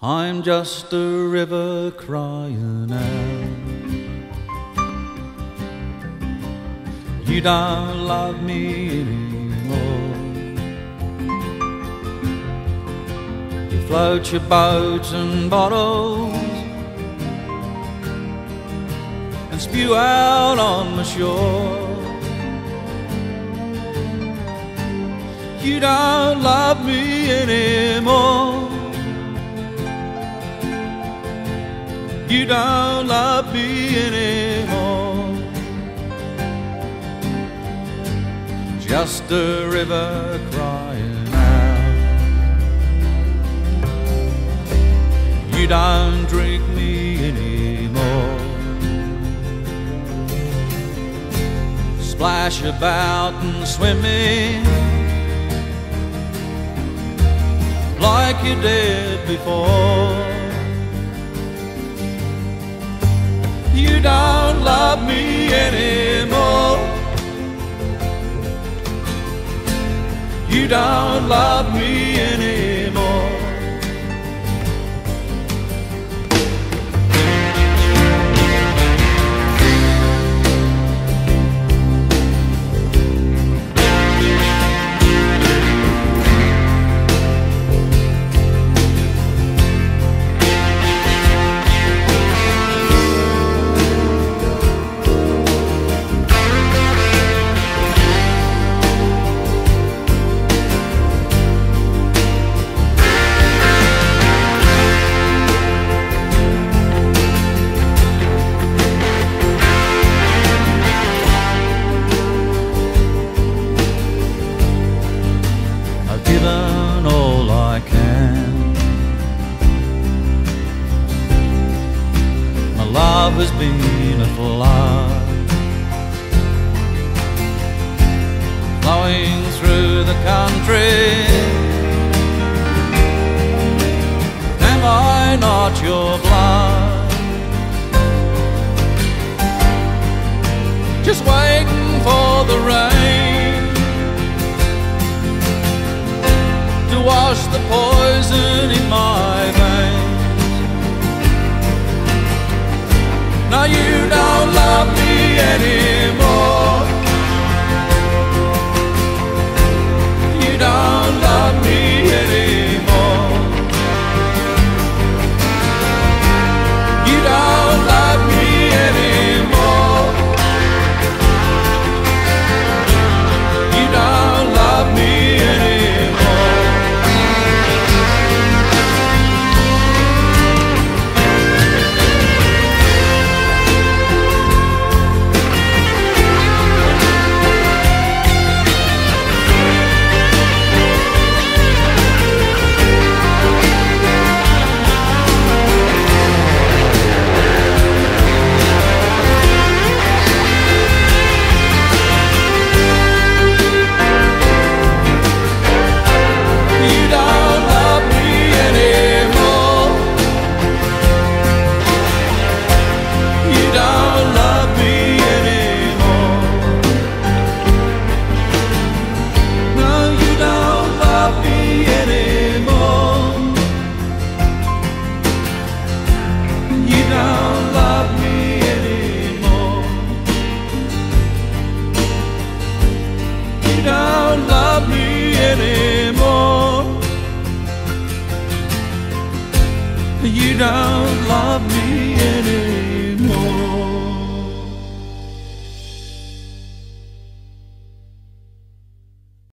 I'm just a river crying out. You don't love me anymore. You float your boats and bottles and spew out on the shore. You don't love me anymore. You don't love me anymore. Just a river crying out. You don't drink me anymore. Splash about and swim in like you did before. You don't love me anymore. You don't love me anymore. Given all I can, my love has been a flood flowing through the country. Am I not your blood? Just waiting for the rain to wash the poison in my veins. Now you don't love me anymore. You don't love me anymore. You don't love me anymore. You don't love me anymore. You don't